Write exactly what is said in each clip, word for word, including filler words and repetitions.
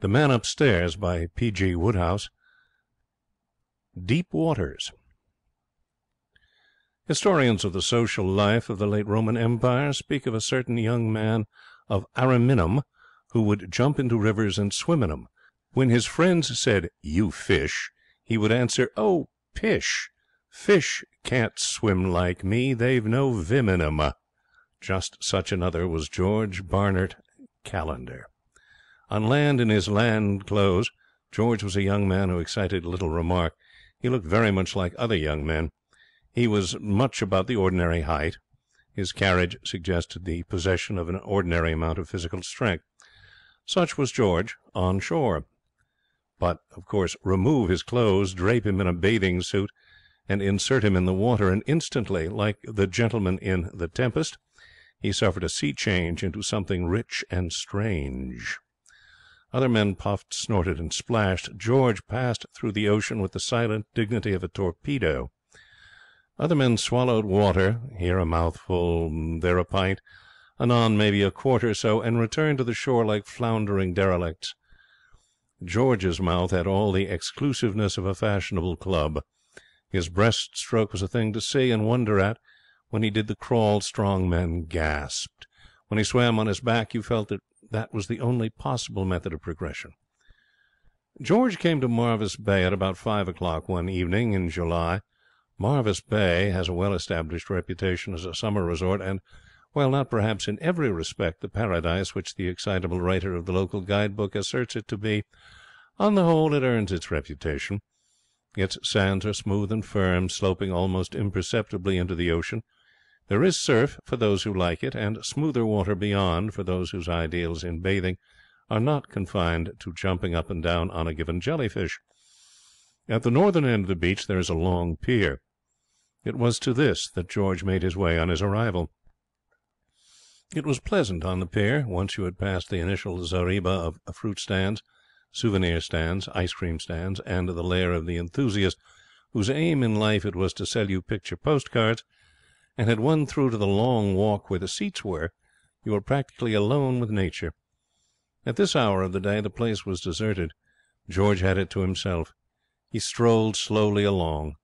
The Man Upstairs by P. G. Wodehouse. Deep Waters. Historians of the social life of the late Roman Empire speak of a certain young man of Ariminum who would jump into rivers and swim in them. When his friends said, "You fish," he would answer, "Oh, pish! Fish can't swim like me. They've no vim in 'em." Just such another was G. Barnett Callender. On land in his land clothes, George was a young man who excited little remark. He looked very much like other young men. He was much about the ordinary height. His carriage suggested the possession of an ordinary amount of physical strength. Such was George on shore. But, of course, remove his clothes, drape him in a bathing suit, and insert him in the water, and instantly, like the gentleman in The Tempest, he suffered a sea change into something rich and strange. Other men puffed, snorted, and splashed. George passed through the ocean with the silent dignity of a torpedo. Other men swallowed water, here a mouthful, there a pint, anon maybe a quart or so, and returned to the shore like floundering derelicts. George's mouth had all the exclusiveness of a fashionable club. His breaststroke was a thing to see and wonder at. When he did the crawl, strong men gasped. When he swam on his back, you felt that that was the only possible method of progression. George came to Marvis Bay at about five o'clock one evening in July. Marvis Bay has a well-established reputation as a summer resort and, while not perhaps in every respect the paradise which the excitable writer of the local guide-book asserts it to be, on the whole it earns its reputation. Its sands are smooth and firm, sloping almost imperceptibly into the ocean. There is surf for those who like it, and smoother water beyond for those whose ideals in bathing are not confined to jumping up and down on a given jellyfish. At the northern end of the beach there is a long pier. It was to this that George made his way on his arrival. It was pleasant on the pier, once you had passed the initial zareba of fruit stands, souvenir stands, ice-cream stands, and the lair of the enthusiast, whose aim in life it was to sell you picture postcards, and had won through to the long walk where the seats were, you were practically alone with nature. At this hour of the day the place was deserted. George had it to himself. He strolled slowly along.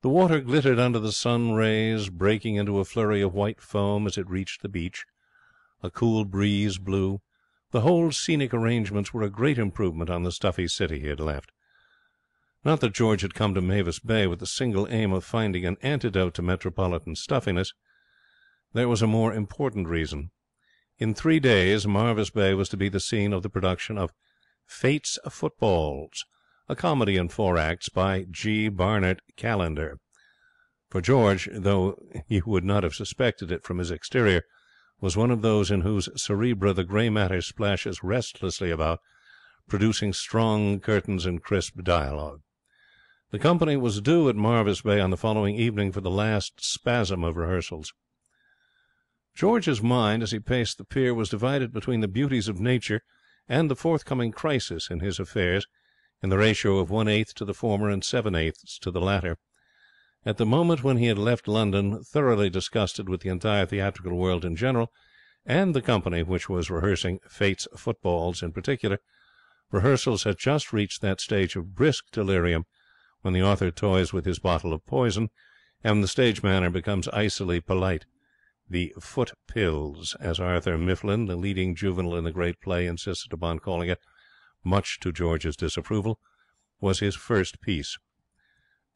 The water glittered under the sun rays, breaking into a flurry of white foam as it reached the beach. A cool breeze blew. The whole scenic arrangements were a great improvement on the stuffy city he had left. Not that George had come to Marvis Bay with the single aim of finding an antidote to metropolitan stuffiness. There was a more important reason. In three days Marvis Bay was to be the scene of the production of Fate's Footballs, a comedy in four acts by G. Barnett Callender. For George, though he would not have suspected it from his exterior, was one of those in whose cerebra the grey matter splashes restlessly about, producing strong curtains and crisp dialogue. The company was due at Marvis Bay on the following evening for the last spasm of rehearsals. George's mind, as he paced the pier, was divided between the beauties of nature and the forthcoming crisis in his affairs, in the ratio of one-eighth to the former and seven-eighths to the latter. At the moment when he had left London, thoroughly disgusted with the entire theatrical world in general, and the company which was rehearsing Fate's Footballs in particular, rehearsals had just reached that stage of brisk delirium when the author toys with his bottle of poison, and the stage manner becomes icily polite. The foot pills, as Arthur Mifflin, the leading juvenile in the great play, insisted upon calling it, much to George's disapproval, was his first piece.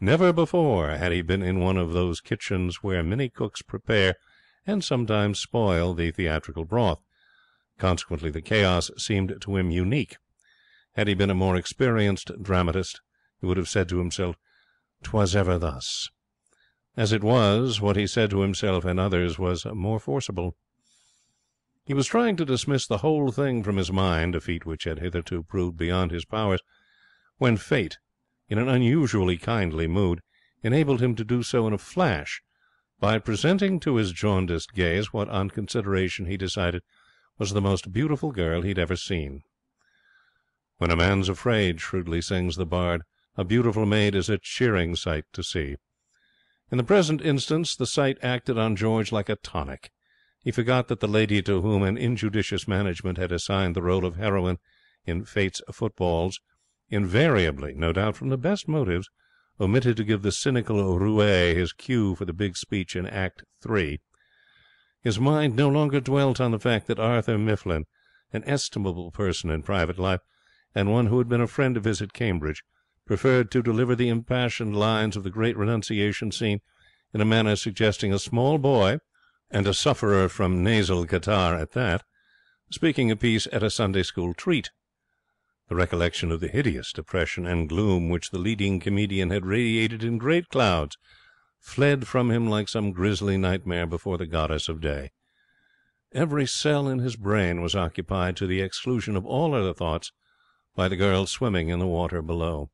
Never before had he been in one of those kitchens where many cooks prepare and sometimes spoil the theatrical broth. Consequently, the chaos seemed to him unique. Had he been a more experienced dramatist, he would have said to himself, "'Twas ever thus." As it was, what he said to himself and others was more forcible. He was trying to dismiss the whole thing from his mind, a feat which had hitherto proved beyond his powers, when fate, in an unusually kindly mood, enabled him to do so in a flash, by presenting to his jaundiced gaze what, on consideration, he decided was the most beautiful girl he had ever seen. "When a man's afraid," shrewdly sings the bard, "a beautiful maid is a cheering sight to see." In the present instance the sight acted on George like a tonic. He forgot that the lady to whom an injudicious management had assigned the role of heroine in Fate's Footballs, invariably, no doubt from the best motives, omitted to give the cynical roue his cue for the big speech in Act Three. His mind no longer dwelt on the fact that Arthur Mifflin, an estimable person in private life, and one who had been a friend of his at Cambridge, preferred to deliver the impassioned lines of the great renunciation scene in a manner suggesting a small boy, and a sufferer from nasal catarrh at that, speaking a piece at a Sunday school treat. The recollection of the hideous depression and gloom which the leading comedian had radiated in great clouds fled from him like some grisly nightmare before the goddess of day. Every cell in his brain was occupied to the exclusion of all other thoughts by the girl swimming in the water below.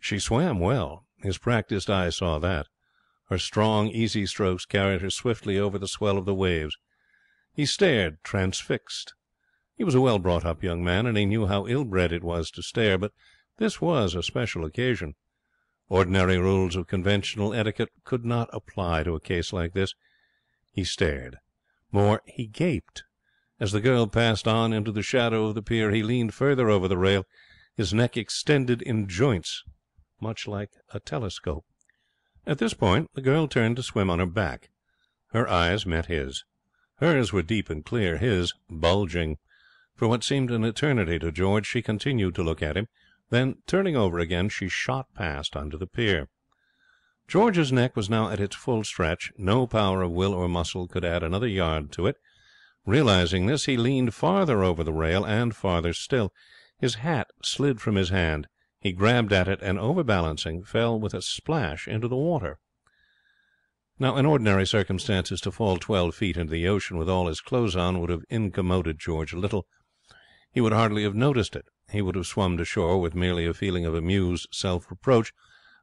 She swam well. His practised eye saw that. Her strong, easy strokes carried her swiftly over the swell of the waves. He stared, transfixed. He was a well-brought-up young man, and he knew how ill-bred it was to stare, but this was a special occasion. Ordinary rules of conventional etiquette could not apply to a case like this. He stared. More, he gaped. As the girl passed on into the shadow of the pier, he leaned further over the rail, his neck extended in joints, much like a telescope. At this point the girl turned to swim on her back. Her eyes met his. Hers were deep and clear, his bulging. For what seemed an eternity to George, she continued to look at him. Then, turning over again, she shot past under the pier. George's neck was now at its full stretch. No power of will or muscle could add another yard to it. Realizing this, he leaned farther over the rail, and farther still. His hat slid from his hand. He grabbed at it, and, overbalancing, fell with a splash into the water. Now, in ordinary circumstances, to fall twelve feet into the ocean with all his clothes on would have incommoded George little. He would hardly have noticed it. He would have swum to shore with merely a feeling of amused self-reproach,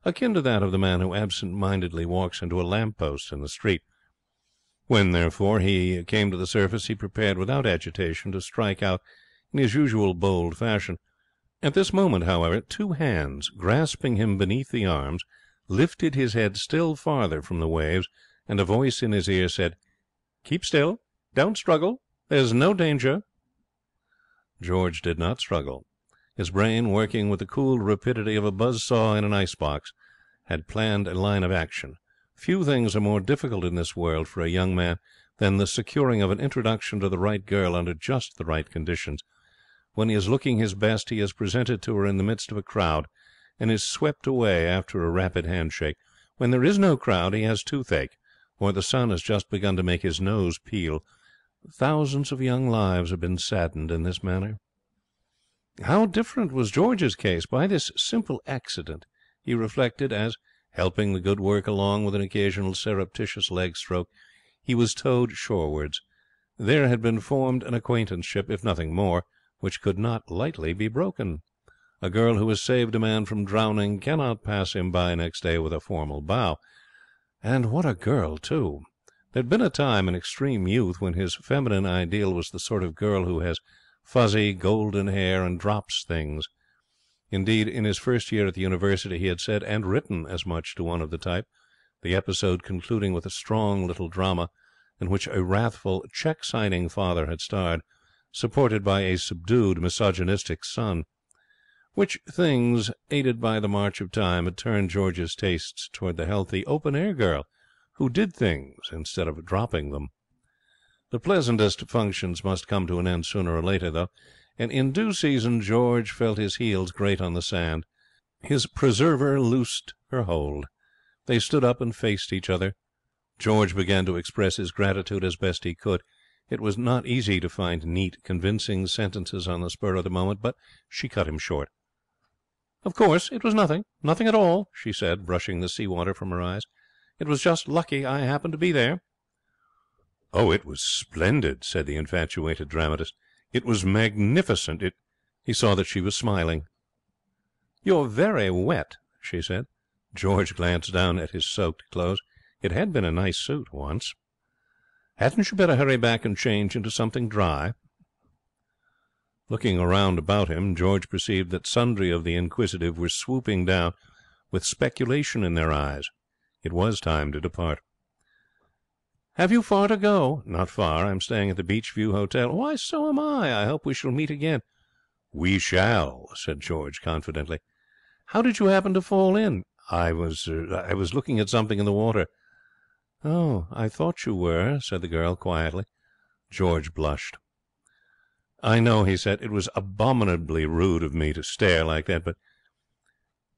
akin to that of the man who absent-mindedly walks into a lamp-post in the street. When, therefore, he came to the surface, he prepared without agitation to strike out in his usual bold fashion. At this moment, however, two hands, grasping him beneath the arms, lifted his head still farther from the waves, and a voice in his ear said, "Keep still. Don't struggle. There's no danger." George did not struggle. His brain, working with the cool rapidity of a buzzsaw in an icebox, had planned a line of action. Few things are more difficult in this world for a young man than the securing of an introduction to the right girl under just the right conditions. When he is looking his best, he is presented to her in the midst of a crowd, and is swept away after a rapid handshake. When there is no crowd, he has toothache, or the sun has just begun to make his nose peel. Thousands of young lives have been saddened in this manner. How different was George's case by this simple accident, he reflected, as, helping the good work along with an occasional surreptitious leg-stroke, he was towed shorewards. There had been formed an acquaintanceship, if nothing more, which could not lightly be broken. A girl who has saved a man from drowning cannot pass him by next day with a formal bow. And what a girl, too! There had been a time in extreme youth when his feminine ideal was the sort of girl who has fuzzy golden hair and drops things. Indeed, in his first year at the university he had said and written as much to one of the type, the episode concluding with a strong little drama in which a wrathful check-signing father had starred, supported by a subdued misogynistic son. Which things, aided by the march of time, had turned George's tastes toward the healthy open-air girl who did things instead of dropping them. The pleasantest functions must come to an end sooner or later, though, and in due season George felt his heels grate on the sand. His preserver loosed her hold. They stood up and faced each other. George began to express his gratitude as best he could. It was not easy to find neat, convincing sentences on the spur of the moment, but she cut him short. "Of course, it was nothing, nothing at all," she said, brushing the sea-water from her eyes. "It was just lucky I happened to be there." "Oh, it was splendid," said the infatuated dramatist. "It was magnificent. It—" He saw that she was smiling. "You're very wet," she said. George glanced down at his soaked clothes. It had been a nice suit once. "Hadn't you better hurry back and change into something dry?" Looking around about him, George perceived that sundry of the inquisitive were swooping down with speculation in their eyes. It was time to depart. "Have you far to go?" "Not far. I am staying at the Beachview Hotel." "Why, so am I. I hope we shall meet again." 'We shall,' said George, confidently. 'How did you happen to fall in?' 'I was I was looking at something in the water.' 'Oh, I thought you were,' said the girl, quietly. George blushed. 'I know,' he said, 'it was abominably rude of me to stare like that, but—'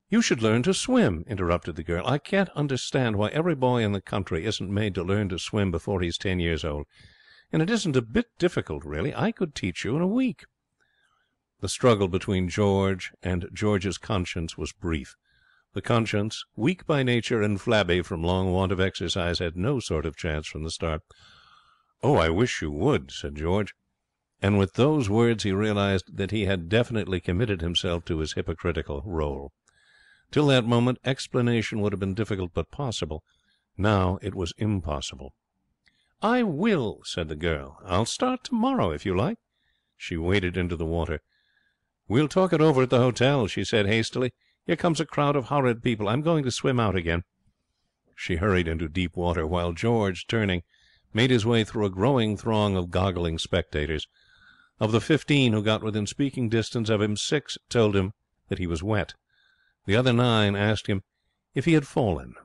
'You should learn to swim,' interrupted the girl. 'I can't understand why every boy in the country isn't made to learn to swim before he's ten years old. And it isn't a bit difficult, really. I could teach you in a week.' The struggle between George and George's conscience was brief. The conscience, weak by nature and flabby from long want of exercise, had no sort of chance from the start. 'Oh, I wish you would,' said George. And with those words he realized that he had definitely committed himself to his hypocritical role. Till that moment explanation would have been difficult but possible. Now it was impossible. 'I will,' said the girl. 'I'll start tomorrow if you like.' She waded into the water. 'We'll talk it over at the hotel,' she said hastily. 'Here comes a crowd of horrid people. I'm going to swim out again.' She hurried into deep water, while George, turning, made his way through a growing throng of goggling spectators. Of the fifteen who got within speaking distance of him, six told him that he was wet. The other nine asked him if he had fallen.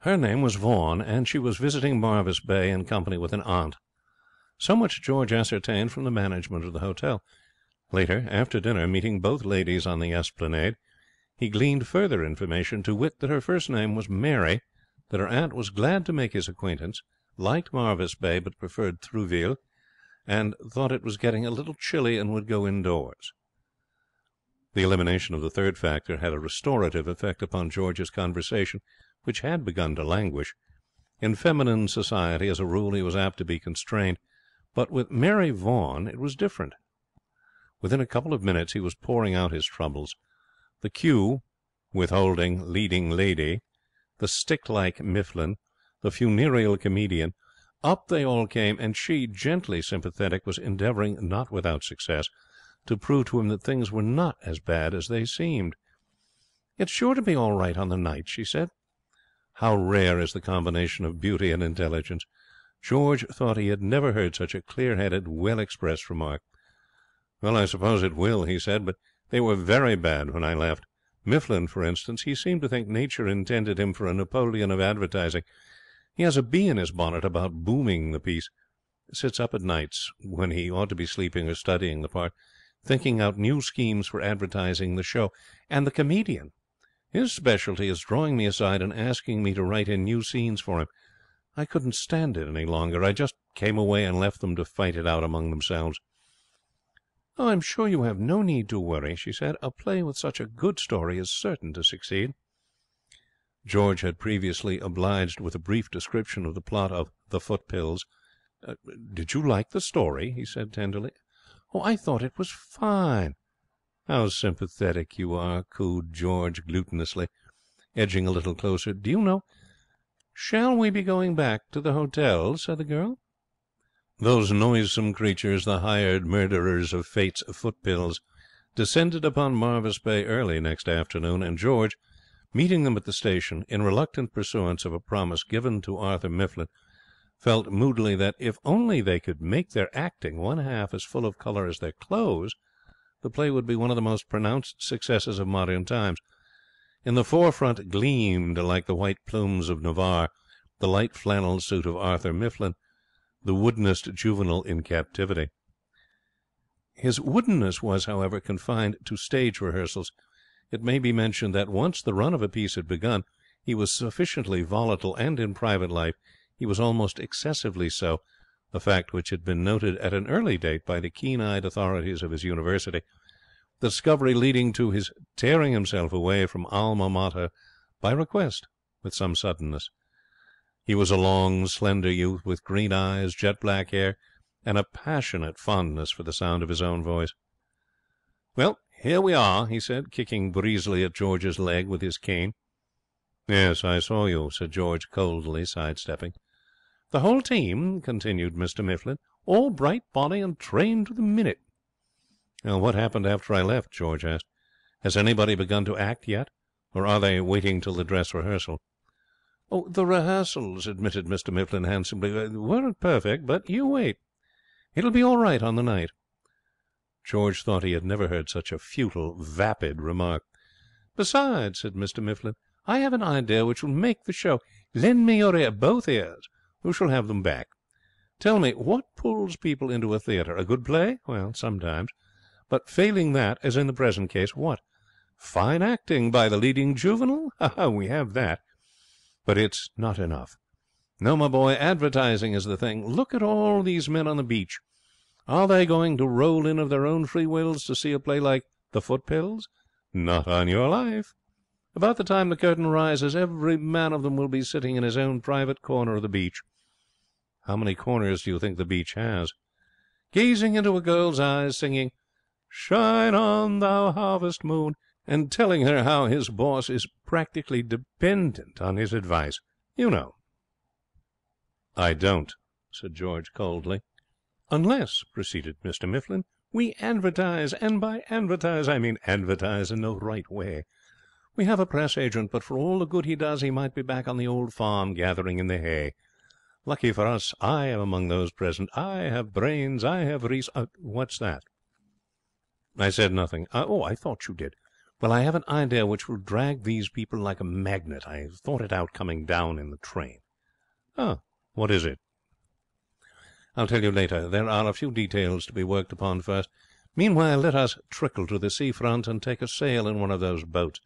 Her name was Vaughan, and she was visiting Marvis Bay in company with an aunt. So much George ascertained from the management of the hotel. Later, after dinner, meeting both ladies on the esplanade, he gleaned further information, to wit that her first name was Mary, that her aunt was glad to make his acquaintance, liked Marvis Bay but preferred Trouville, and thought it was getting a little chilly and would go indoors. The elimination of the third factor had a restorative effect upon George's conversation, which had begun to languish. In feminine society, as a rule, he was apt to be constrained, but with Mary Vaughan it was different. Within a couple of minutes he was pouring out his troubles. The cue, withholding, leading lady, the stick-like Mifflin, the funereal comedian, up they all came, and she, gently sympathetic, was endeavouring, not without success, to prove to him that things were not as bad as they seemed. "It's sure to be all right on the night," she said. How rare is the combination of beauty and intelligence! George thought he had never heard such a clear-headed, well-expressed remark. "Well, I suppose it will," he said, "but they were very bad when I left. Mifflin, for instance, he seemed to think nature intended him for a Napoleon of advertising. He has a bee in his bonnet about booming the piece. Sits up at nights, when he ought to be sleeping or studying the part, thinking out new schemes for advertising the show. And the comedian, his specialty is drawing me aside and asking me to write in new scenes for him. I couldn't stand it any longer. I just came away and left them to fight it out among themselves." "Oh, I'm sure you have no need to worry," she said. "A play with such a good story is certain to succeed." George had previously obliged with a brief description of the plot of The Footpills. Uh, "Did you like the story?" he said tenderly. "Oh, I thought it was fine." "How sympathetic you are," cooed George glutinously, edging a little closer. "Do you know—" "Shall we be going back to the hotel?" said the girl. Those noisome creatures, the hired murderers of Fate's Footpills, descended upon Marvis Bay early next afternoon, and George, meeting them at the station, in reluctant pursuance of a promise given to Arthur Mifflin, felt moodily that, if only they could make their acting one half as full of colour as their clothes, the play would be one of the most pronounced successes of modern times. In the forefront gleamed, like the white plumes of Navarre, the light flannel suit of Arthur Mifflin, the woodenest juvenile in captivity. His woodenness was, however, confined to stage rehearsals. It may be mentioned that, once the run of a piece had begun, he was sufficiently volatile, and in private life he was almost excessively so, a fact which had been noted at an early date by the keen-eyed authorities of his university, the discovery leading to his tearing himself away from Alma Mater by request with some suddenness. He was a long, slender youth, with green eyes, jet-black hair, and a passionate fondness for the sound of his own voice. "Well, here we are," he said, kicking breezily at George's leg with his cane. "Yes, I saw you," said George coldly, sidestepping. "The whole team," continued Mister Mifflin, "all bright bonny and trained to the minute." "Now, what happened after I left?" George asked. "Has anybody begun to act yet, or are they waiting till the dress rehearsal?" "Oh, the rehearsals," admitted Mister Mifflin handsomely, "weren't perfect, but you wait. It'll be all right on the night." George thought he had never heard such a futile, vapid remark. "Besides," said Mister Mifflin, "I have an idea which will make the show. Lend me your ear, both ears. You shall have them back. Tell me, what pulls people into a theatre? A good play? Well, sometimes. But failing that, as in the present case, what? Fine acting by the leading juvenile? Ha, ha, we have that. But it's not enough. No, my boy, advertising is the thing. Look at all these men on the beach. Are they going to roll in of their own free wills to see a play like The Footpills? Not on your life. About the time the curtain rises, every man of them will be sitting in his own private corner of the beach. How many corners do you think the beach has? Gazing into a girl's eyes, singing, "Shine on, thou harvest moon," and telling her how his boss is practically dependent on his advice. You know. "I don't," said George coldly. "Unless," proceeded Mister Mifflin, "we advertise, and by advertise I mean advertise in the right way. We have a press agent, but for all the good he does he might be back on the old farm gathering in the hay. Lucky for us, I am among those present. I have brains, I have reason. Uh, what's that?" "I said nothing." Uh, "Oh, I thought you did. Well, I have an idea which will drag these people like a magnet. I thought it out coming down in the train." "Oh, what is it?" "I'll tell you later. There are a few details to be worked upon first. Meanwhile, let us trickle to the sea-front and take a sail in one of those boats.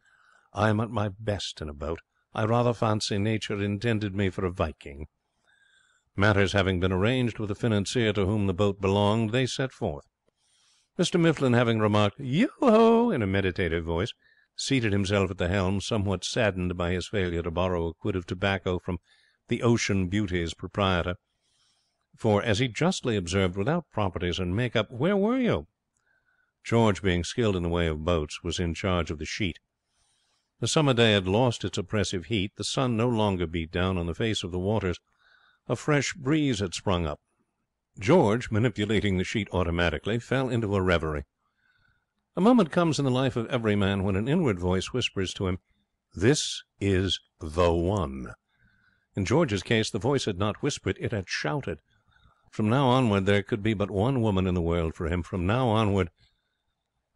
I am at my best in a boat. I rather fancy nature intended me for a Viking." Matters having been arranged with the financier to whom the boat belonged, they set forth. Mister Mifflin, having remarked "Yo-ho!" in a meditative voice, seated himself at the helm, somewhat saddened by his failure to borrow a quid of tobacco from the Ocean Beauty's proprietor. For, as he justly observed, without properties and make-up, where were you? George, being skilled in the way of boats, was in charge of the sheet. The summer day had lost its oppressive heat. The sun no longer beat down on the face of the waters. A fresh breeze had sprung up. George, manipulating the sheet automatically, fell into a reverie. A moment comes in the life of every man when an inward voice whispers to him, "This is the one." In George's case the voice had not whispered, it had shouted. From now onward there could be but one woman in the world for him. From now onward...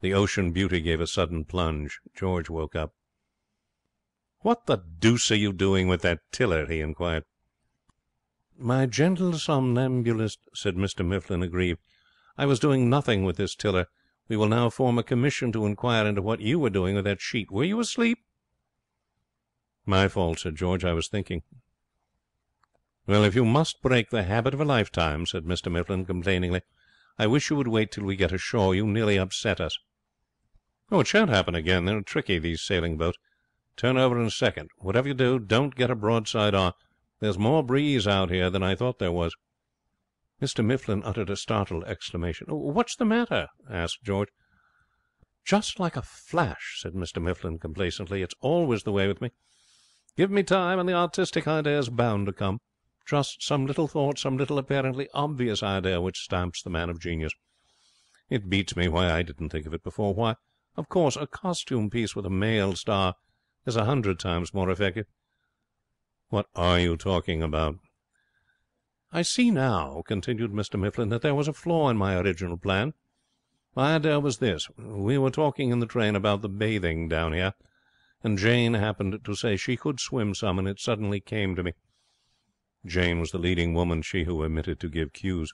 The Ocean Beauty gave a sudden plunge. George woke up. "What the deuce are you doing with that tiller?" he inquired. "My gentle somnambulist," said Mister Mifflin, aggrieved, "I was doing nothing with this tiller. We will now form a commission to inquire into what you were doing with that sheet. Were you asleep?" "My fault," said George. "I was thinking." "Well, if you must break the habit of a lifetime," said Mister Mifflin, complainingly, "I wish you would wait till we get ashore. You nearly upset us." "Oh, it shan't happen again. They're tricky, these sailing boats. Turn over in a second. Whatever you do, don't get a broadside on. There's more breeze out here than I thought there was." Mister Mifflin uttered a startled exclamation. "What's the matter?" asked George. "Just like a flash," said Mister Mifflin complacently. "It's always the way with me. Give me time, and the artistic idea is bound to come. Just some little thought, some little apparently obvious idea which stamps the man of genius. It beats me why I didn't think of it before. Why, of course, a costume piece with a male star is a hundred times more effective." "What are you talking about?" "I see now," continued Mister Mifflin, "that there was a flaw in my original plan. My idea was this. We were talking in the train about the bathing down here, and Jane happened to say she could swim some, and it suddenly came to me." Jane was the leading woman, she who omitted to give cues.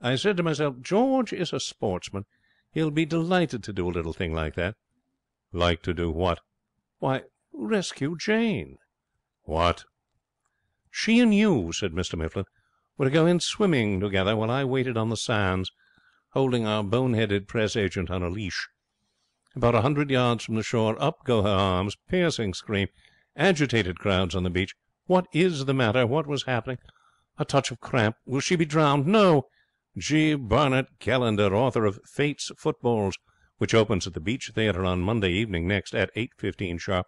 "I said to myself, George is a sportsman. He'll be delighted to do a little thing like that." "Like to do what?" "Why, rescue Jane." "What?" "She and you," said Mister Mifflin, "were to go in swimming together while I waited on the sands, holding our boneheaded press agent on a leash. About a hundred yards from the shore, up go her arms, piercing scream, agitated crowds on the beach. What is the matter? What was happening? A touch of cramp. Will she be drowned? No. G. Barnett Callender, author of Fate's Footballs, which opens at the Beach Theatre on Monday evening next at eight fifteen sharp,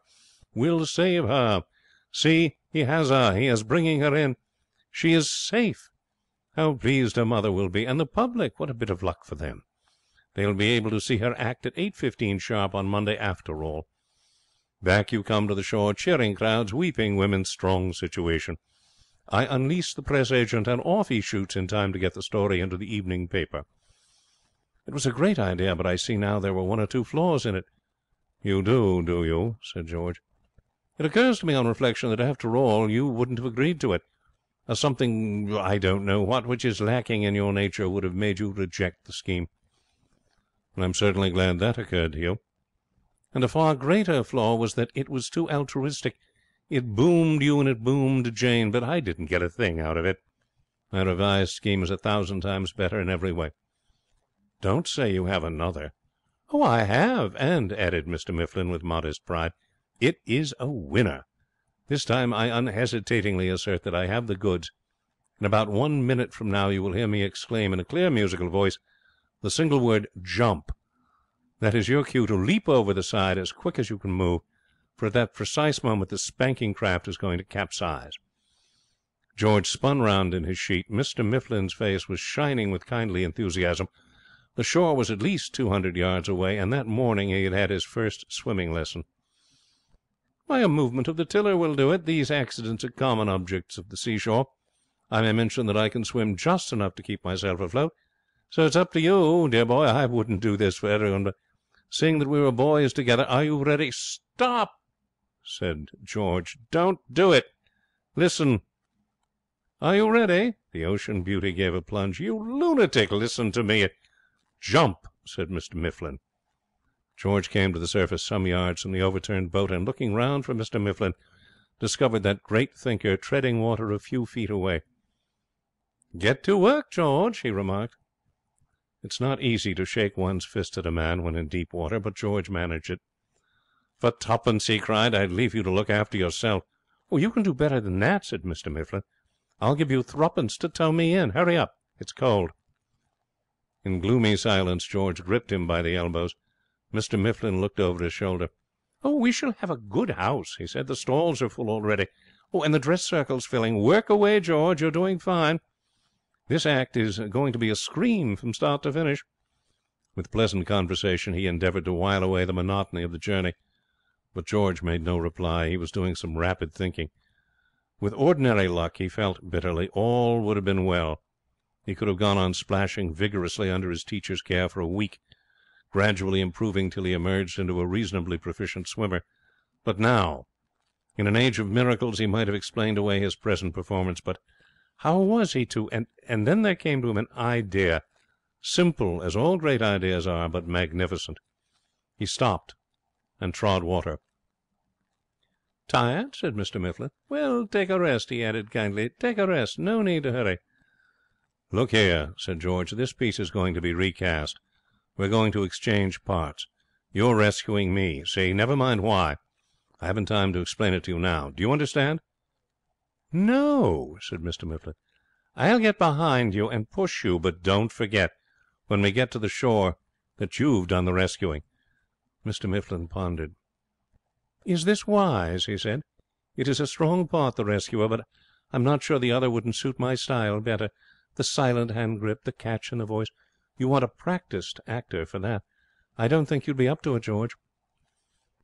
will save her. See, he has her. He is bringing her in. She is safe. How pleased her mother will be. And the public, what a bit of luck for them. They will be able to see her act at eight fifteen sharp on Monday after all. Back you come to the shore, cheering crowds, weeping women, strong situation. I unleash the press agent, and off he shoots in time to get the story into the evening paper." It was a great idea, but I see now there were one or two flaws in it." "You do, do you?" said George. "It occurs to me on reflection that after all you wouldn't have agreed to it. A something, I don't know what, which is lacking in your nature would have made you reject the scheme. And I am certainly glad that occurred to you. And a far greater flaw was that it was too altruistic. It boomed you and it boomed Jane, but I didn't get a thing out of it. My revised scheme is a thousand times better in every way." "Don't say you have another." "Oh, I have, and," added Mister Mifflin with modest pride, "it is a winner. This time I unhesitatingly assert that I have the goods. In about one minute from now you will hear me exclaim in a clear musical voice the single word jump. That is your cue to leap over the side as quick as you can move, for at that precise moment the spanking craft is going to capsize." George spun round in his sheet. Mister Mifflin's face was shining with kindly enthusiasm. The shore was at least two hundred yards away, and that morning he had had his first swimming lesson. "Why, a movement of the tiller will do it. These accidents are common objects of the seashore. I may mention that I can swim just enough to keep myself afloat. So it's up to you, dear boy. I wouldn't do this for everyone, but seeing that we were boys together, are you ready?" "Stop!" said George. "Don't do it. Listen. Are you ready?" The Ocean Beauty gave a plunge. "You lunatic! Listen to me." "Jump!" said Mister Mifflin. George came to the surface some yards from the overturned boat, and looking round for Mister Mifflin, discovered that great thinker treading water a few feet away. "Get to work, George," he remarked. It's not easy to shake one's fist at a man when in deep water, but George managed it. "For twopence," he cried, "I'd leave you to look after yourself." "Oh, you can do better than that," said Mister Mifflin. "I'll give you threepence to tow me in. Hurry up. It's cold." In gloomy silence George gripped him by the elbows. Mister Mifflin looked over his shoulder. "Oh, we shall have a good house," he said. "The stalls are full already. Oh, and the dress circle's filling. Work away, George. You're doing fine. This act is going to be a scream from start to finish." With pleasant conversation he endeavoured to while away the monotony of the journey. But George made no reply. He was doing some rapid thinking. With ordinary luck, he felt bitterly, all would have been well. He could have gone on splashing vigorously under his teacher's care for a week, gradually improving till he emerged into a reasonably proficient swimmer. But now, in an age of miracles, he might have explained away his present performance, but how was he to? And, and then there came to him an idea, simple as all great ideas are, but magnificent. He stopped and trod water. "Tired?" said Mister Mifflin. "Well, take a rest," he added kindly. "Take a rest. No need to hurry." "Look here," said George, "this piece is going to be recast. We're going to exchange parts. You're rescuing me. See, never mind why. I haven't time to explain it to you now. Do you understand?" "No," said Mister Mifflin. "I'll get behind you and push you, but don't forget, when we get to the shore, that you've done the rescuing." Mister Mifflin pondered. "Is this wise?" he said. "It is a strong part, the rescuer, but I'm not sure the other wouldn't suit my style better. The silent hand-grip, the catch in the voice. You want a practised actor for that. I don't think you'd be up to it, George."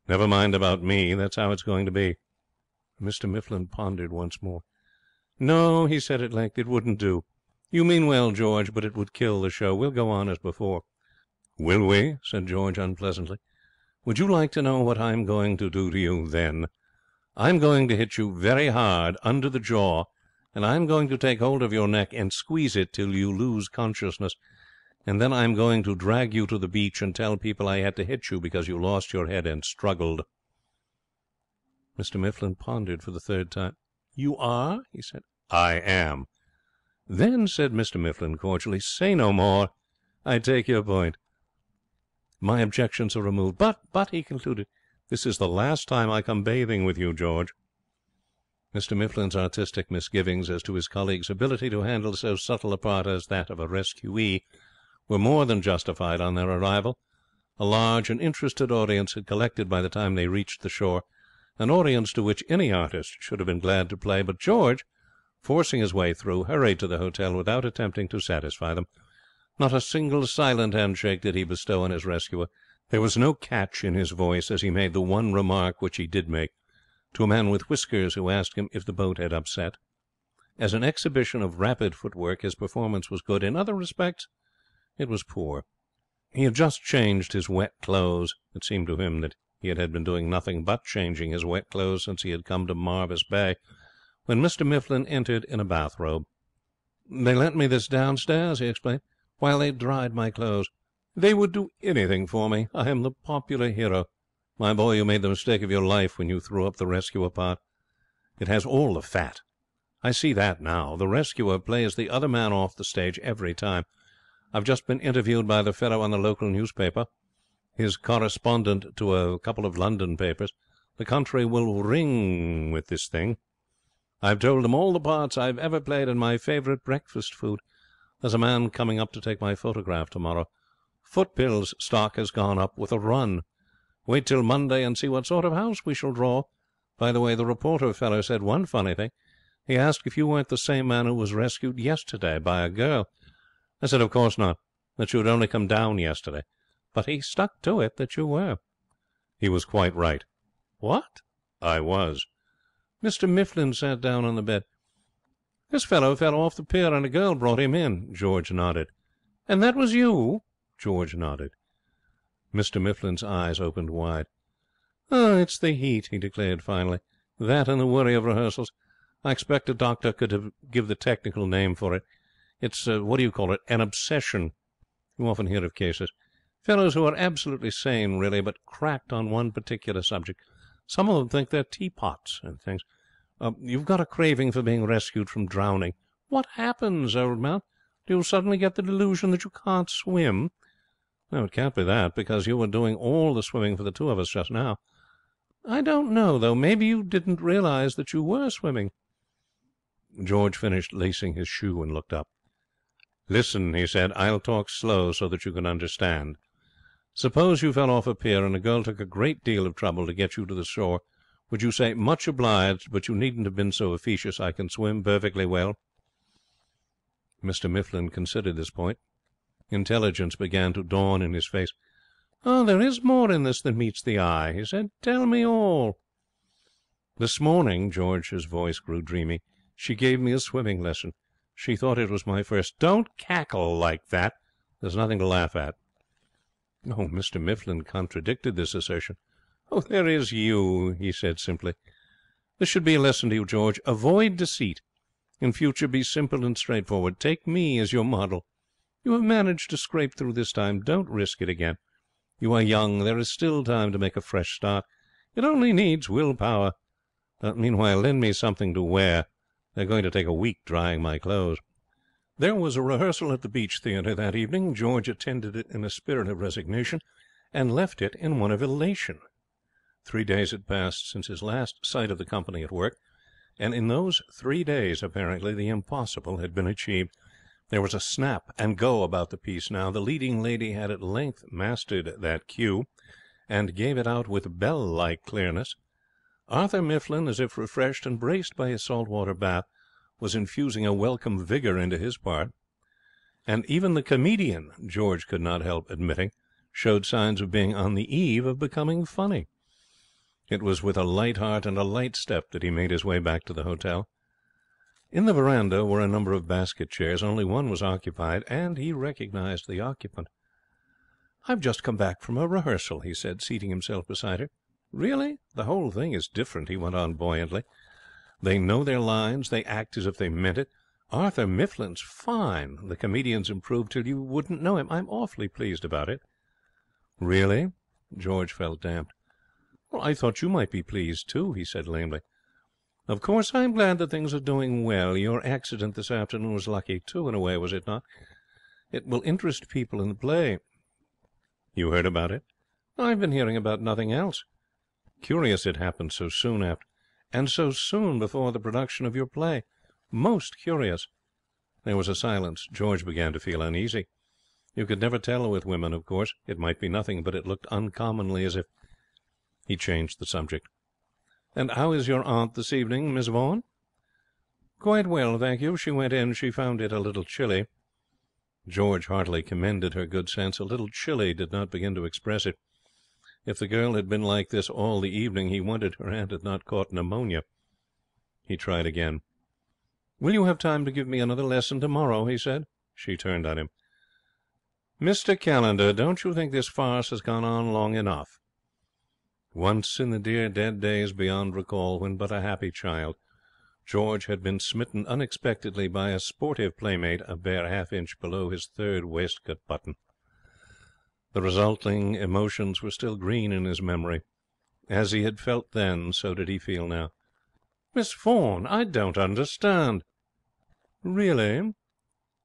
"Never mind about me. That's how it's going to be." Mister Mifflin pondered once more. "No," he said at length, "it wouldn't do. You mean well, George, but it would kill the show. We'll go on as before." "Will we?" said George unpleasantly. "Would you like to know what I'm going to do to you then? I'm going to hit you very hard under the jaw, and I'm going to take hold of your neck and squeeze it till you lose consciousness, and then I'm going to drag you to the beach and tell people I had to hit you because you lost your head and struggled." Mister Mifflin pondered for the third time. "You are?" he said. "I am." "Then," said Mister Mifflin cordially, "say no more. I take your point. My objections are removed. But, but," he concluded, "this is the last time I come bathing with you, George." Mister Mifflin's artistic misgivings as to his colleague's ability to handle so subtle a part as that of a rescuee were more than justified on their arrival. A large and interested audience had collected by the time they reached the shore, an audience to which any artist should have been glad to play, but George, forcing his way through, hurried to the hotel without attempting to satisfy them. Not a single silent handshake did he bestow on his rescuer. There was no catch in his voice as he made the one remark which he did make, to a man with whiskers who asked him if the boat had upset. As an exhibition of rapid footwork his performance was good. In other respects it was poor. He had just changed his wet clothes. It seemed to him that he had been doing nothing but changing his wet clothes since he had come to Marvis Bay, when Mister Mifflin entered in a bathrobe. "They lent me this downstairs," he explained, "while they dried my clothes. They would do anything for me. I am the popular hero. My boy, you made the mistake of your life when you threw up the rescuer part. It has all the fat. I see that now. The rescuer plays the other man off the stage every time. I've just been interviewed by the fellow on the local newspaper. His correspondent to a couple of London papers. The country will ring with this thing. I've told them all the parts I've ever played and my favourite breakfast food. There's a man coming up to take my photograph tomorrow. Footpill's stock has gone up with a run. Wait till Monday and see what sort of house we shall draw. By the way, the reporter fellow said one funny thing. He asked if you weren't the same man who was rescued yesterday by a girl. I said, of course not, that you had only come down yesterday. But he stuck to it that you were. He was quite right. What? I was. Mister Mifflin sat down on the bed. This fellow fell off the pier, and a girl brought him in. George nodded. And that was you? George nodded. Mister Mifflin's eyes opened wide. Oh, it's the heat, he declared finally. That and the worry of rehearsals. I expect a doctor could have give the technical name for it. It's, uh, what do you call it, an obsession. You often hear of cases. Fellows who are absolutely sane, really, but cracked on one particular subject. Some of them think they're teapots and things. Uh, you've got a craving for being rescued from drowning. What happens, old man? Do you suddenly get the delusion that you can't swim? No, it can't be that, because you were doing all the swimming for the two of us just now. I don't know, though. Maybe you didn't realize that you were swimming. George finished lacing his shoe and looked up. Listen, he said, I'll talk slow so that you can understand. Suppose you fell off a pier and a girl took a great deal of trouble to get you to the shore. Would you say, much obliged, but you needn't have been so officious. I can swim perfectly well. Mister Mifflin considered this point. Intelligence began to dawn in his face. Oh, there is more in this than meets the eye, he said. Tell me all. This morning, George's voice grew dreamy, she gave me a swimming lesson. She thought it was my first. Don't cackle like that. There's nothing to laugh at. Oh, Mister Mifflin contradicted this assertion. Oh, there is you, he said simply. This should be a lesson to you, George. Avoid deceit. In future be simple and straightforward. Take me as your model. You have managed to scrape through this time. Don't risk it again. You are young. There is still time to make a fresh start. It only needs willpower. Uh, meanwhile, lend me something to wear. They're going to take a week drying my clothes. There was a rehearsal at the Beach Theatre that evening. George attended it in a spirit of resignation, and left it in one of elation. Three days had passed since his last sight of the company at work, and in those three days, apparently, the impossible had been achieved. There was a snap and go about the piece now. The leading lady had at length mastered that cue, and gave it out with bell-like clearness. Arthur Mifflin, as if refreshed and braced by his salt-water bath, was infusing a welcome vigour into his part. And even the comedian, George could not help admitting, showed signs of being on the eve of becoming funny. It was with a light heart and a light step that he made his way back to the hotel. In the veranda were a number of basket-chairs. Only one was occupied, and he recognized the occupant. "I've just come back from a rehearsal," he said, seating himself beside her. "Really? The whole thing is different," he went on buoyantly. "They know their lines. They act as if they meant it. Arthur Mifflin's fine. The comedian's improved till you wouldn't know him. I'm awfully pleased about it." "Really?" George felt damped. "Well, I thought you might be pleased, too," he said lamely. "Of course I am glad that things are doing well. Your accident this afternoon was lucky, too, in a way, was it not? It will interest people in the play." "You heard about it?" "I've been hearing about nothing else." "Curious it happened so soon after, and so soon before the production of your play. Most curious." There was a silence. George began to feel uneasy. You could never tell with women, of course. It might be nothing, but it looked uncommonly as if... He changed the subject. "And how is your aunt this evening, Miss Vaughan?" "Quite well, thank you. She went in. She found it a little chilly." George heartily commended her good sense. A little chilly did not begin to express it. If the girl had been like this all the evening, he wondered her aunt had not caught pneumonia. He tried again. "Will you have time to give me another lesson tomorrow?" he said. She turned on him. "Mister Callender, don't you think this farce has gone on long enough? Once in the dear dead days beyond recall, when but a happy child, George had been smitten unexpectedly by a sportive playmate a bare half-inch below his third waistcoat button. The resulting emotions were still green in his memory. As he had felt then, so did he feel now. "Miss Vaughan, I don't understand." "Really?"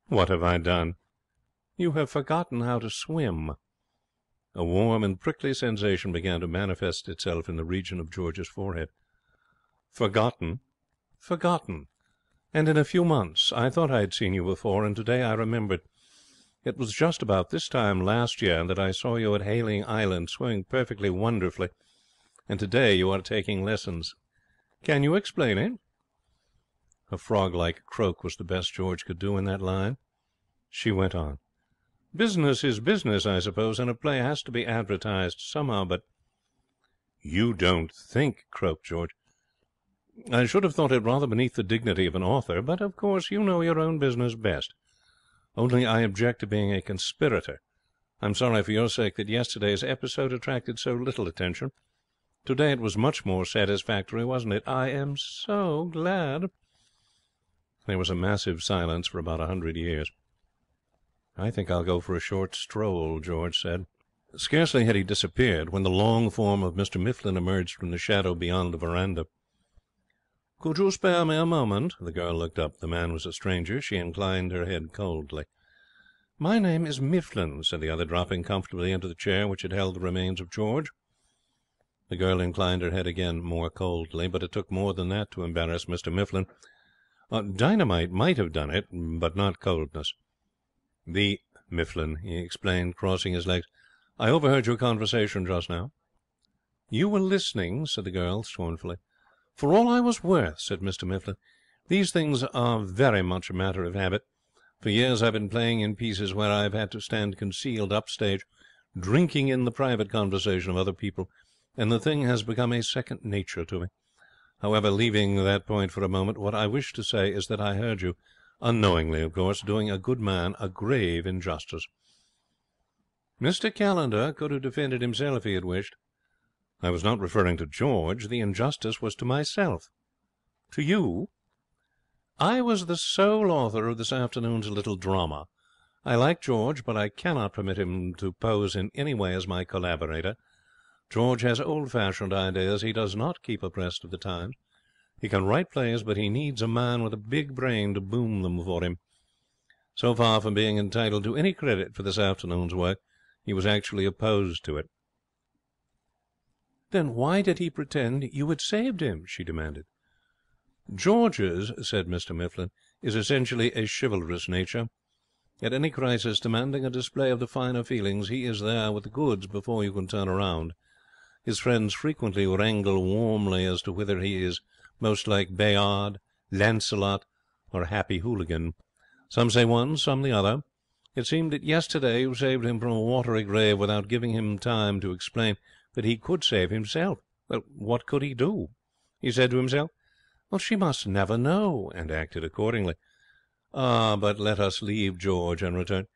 "What have I done?" "You have forgotten how to swim." A warm and prickly sensation began to manifest itself in the region of George's forehead. "Forgotten?" "Forgotten. And in a few months. I thought I had seen you before, and today I remembered. It was just about this time last year that I saw you at Haling Island swimming perfectly wonderfully, and today you are taking lessons. Can you explain it?" A frog-like croak was the best George could do in that line. She went on. "Business is business, I suppose, and a play has to be advertised somehow, but—" "You don't think," croaked George. "I should have thought it rather beneath the dignity of an author, but, of course, you know your own business best. Only I object to being a conspirator. I'm sorry for your sake that yesterday's episode attracted so little attention. Today it was much more satisfactory, wasn't it? I am so glad." There was a massive silence for about a hundred years. "I think I'll go for a short stroll," George said. Scarcely had he disappeared when the long form of Mister Mifflin emerged from the shadow beyond the veranda. "Could you spare me a moment?" The girl looked up. The man was a stranger. She inclined her head coldly. "My name is Mifflin," said the other, dropping comfortably into the chair which had held the remains of George. The girl inclined her head again more coldly, but it took more than that to embarrass Mister Mifflin. Uh, dynamite might have done it, but not coldness. "The Mifflin," he explained, crossing his legs. "I overheard your conversation just now." "You were listening," said the girl scornfully. "For all I was worth," said Mister Mifflin. "These things are very much a matter of habit. For years I have been playing in pieces where I have had to stand concealed upstage, drinking in the private conversation of other people, and the thing has become a second nature to me. However, leaving that point for a moment, what I wish to say is that I heard you, unknowingly, of course, doing a good man a grave injustice." Mister Callender could have defended himself if he had wished. "I was not referring to George. The injustice was to myself." "To you?" "I was the sole author of this afternoon's little drama. I like George, but I cannot permit him to pose in any way as my collaborator. George has old-fashioned ideas. He does not keep abreast of the times. He can write plays, but he needs a man with a big brain to boom them for him. So far from being entitled to any credit for this afternoon's work, he was actually opposed to it." "Then why did he pretend you had saved him?" she demanded. "George's," said Mister Mifflin, "is essentially a chivalrous nature. At any crisis demanding a display of the finer feelings, he is there with the goods before you can turn around. His friends frequently wrangle warmly as to whether he is most like Bayard, Lancelot, or Happy Hooligan. Some say one, some the other. It seemed that yesterday you saved him from a watery grave without giving him time to explain that he could save himself. Well, what could he do? He said to himself, 'Well, she must never know,' and acted accordingly. Ah, but let us leave George and return—"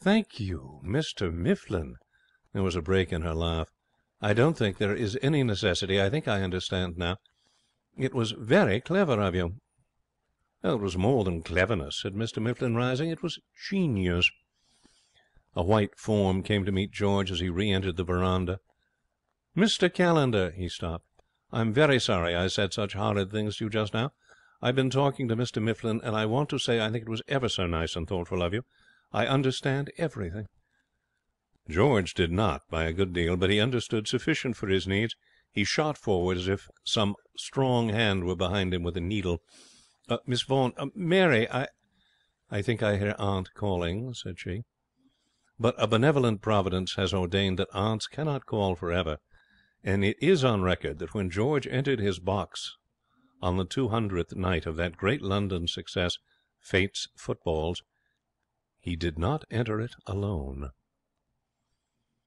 "Thank you, Mister Mifflin." There was a break in her laugh. "I don't think there is any necessity. I think I understand now. It was very clever of you." "Oh, it was more than cleverness," said Mister Mifflin, rising. "It was genius." A white form came to meet George as he re-entered the veranda. "Mister Callender," he stopped, "I'm very sorry I said such horrid things to you just now. I've been talking to Mister Mifflin, and I want to say I think it was ever so nice and thoughtful of you. I understand everything." George did not, by a good deal, but he understood sufficient for his needs. He shot forward as if some strong hand were behind him with a needle. Uh, "Miss Vaughan, uh, Mary, I—" "I think I hear Aunt calling," said she. But a benevolent providence has ordained that aunts cannot call for ever, and it is on record that when George entered his box on the two hundredth night of that great London success, Fate's Footballs, he did not enter it alone.